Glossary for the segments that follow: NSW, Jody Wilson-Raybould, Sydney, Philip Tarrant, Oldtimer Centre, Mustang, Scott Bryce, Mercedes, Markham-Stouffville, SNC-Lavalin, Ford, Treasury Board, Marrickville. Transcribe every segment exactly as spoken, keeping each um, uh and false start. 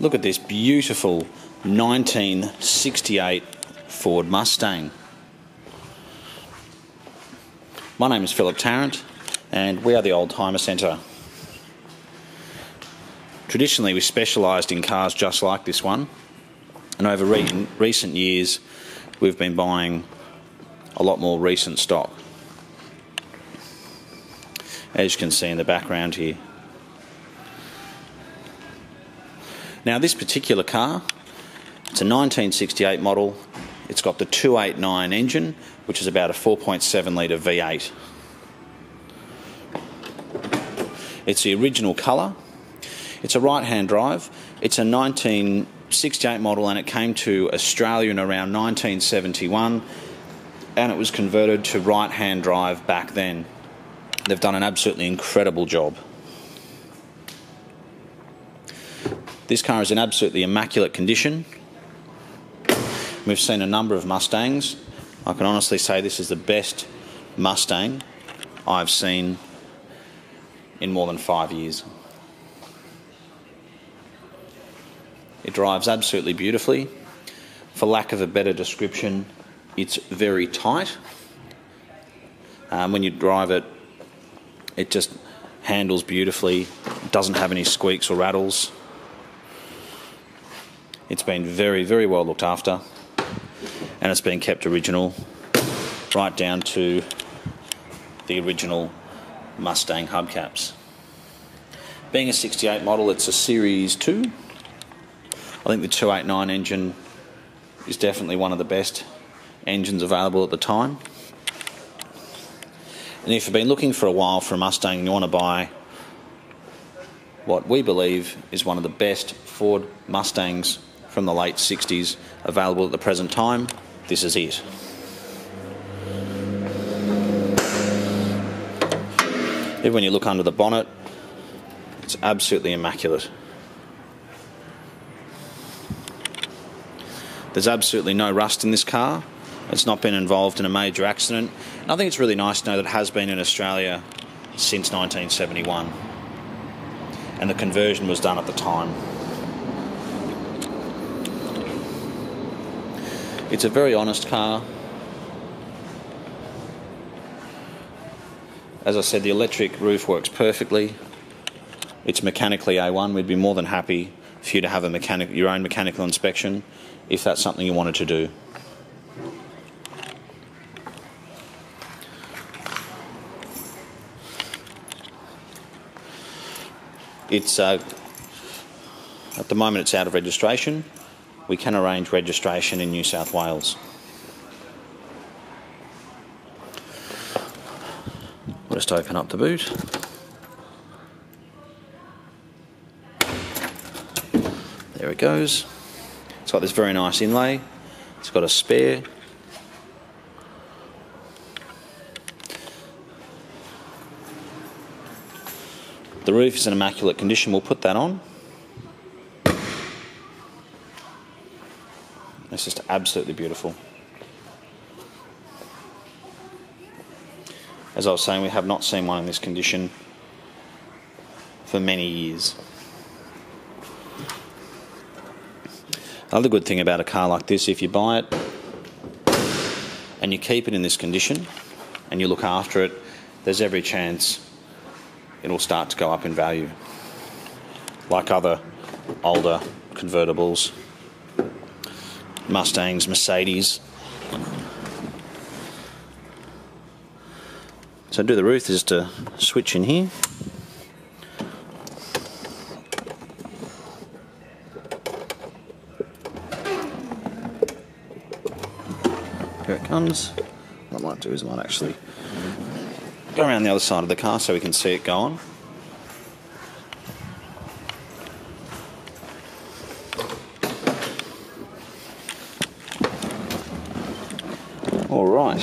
Look at this beautiful nineteen sixty-eight Ford Mustang. My name is Philip Tarrant and we are the Oldtimer Centre. Traditionally we specialised in cars just like this one, and over re recent years we've been buying a lot more recent stock. As you can see in the background here. Now this particular car, it's a nineteen sixty-eight model, it's got the two eighty-nine engine, which is about a four point seven litre V eight. It's the original colour, it's a right-hand drive, it's a nineteen sixty-eight model and it came to Australia in around nineteen seventy-one and it was converted to right-hand drive back then. They've done an absolutely incredible job. This car is in absolutely immaculate condition. We've seen a number of Mustangs. I can honestly say this is the best Mustang I've seen in more than five years. It drives absolutely beautifully. For lack of a better description, it's very tight. Um, when you drive it, it just handles beautifully. It doesn't have any squeaks or rattles. It's been very, very well looked after and it's been kept original right down to the original Mustang hubcaps. Being a sixty-eight model, it's a Series two. I think the two eighty-nine engine is definitely one of the best engines available at the time. And if you've been looking for a while for a Mustang and you want to buy what we believe is one of the best Ford Mustangs from the late sixties available at the present time, this is it. Even when you look under the bonnet, it's absolutely immaculate. There's absolutely no rust in this car. It's not been involved in a major accident. And I think it's really nice to know that it has been in Australia since nineteen seventy-one. And the conversion was done at the time. It's a very honest car. As I said, the electric roof works perfectly. It's mechanically A one. We'd be more than happy for you to have a mechanic, your own mechanical inspection if that's something you wanted to do. It's uh, at the moment it's out of registration. We can arrange registration in New South Wales. We'll just open up the boot. There it goes. It's got this very nice inlay. It's got a spare. The roof is in immaculate condition. We'll put that on. It's just absolutely beautiful. As I was saying, we have not seen one in this condition for many years. Another good thing about a car like this, if you buy it and you keep it in this condition and you look after it, there's every chance it'll start to go up in value, like other older convertibles. Mustangs, Mercedes. So do the roof is to switch in here. Here it comes. What I might do is I might actually go around the other side of the car so we can see it go on. All right.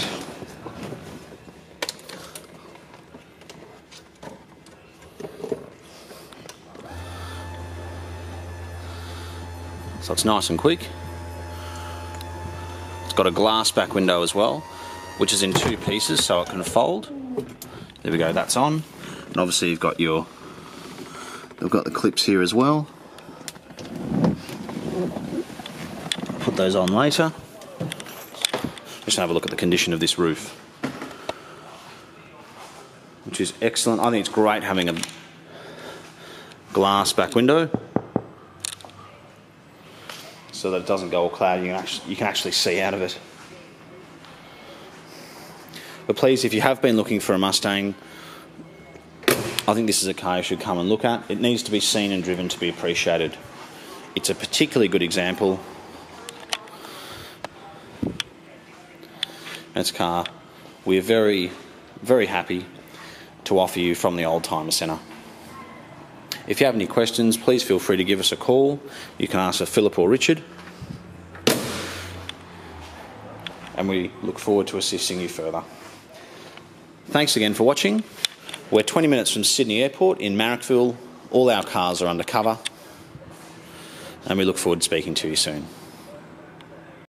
So it's nice and quick. It's got a glass back window as well, which is in two pieces so it can fold. There we go, that's on. And obviously you've got your, they've got the clips here as well. Put those on later. Just have a look at the condition of this roof, which is excellent. I think it's great having a glass back window so that it doesn't go all cloudy. You can actually, you can actually see out of it. But please, if you have been looking for a Mustang, I think this is a car you should come and look at. It needs to be seen and driven to be appreciated. It's a particularly good example. This car, we're very, very happy to offer you from the Oldtimer Centre. If you have any questions, please feel free to give us a call. You can ask for Philip or Richard. And we look forward to assisting you further. Thanks again for watching. We're twenty minutes from Sydney Airport in Marrickville. All our cars are under cover. And we look forward to speaking to you soon.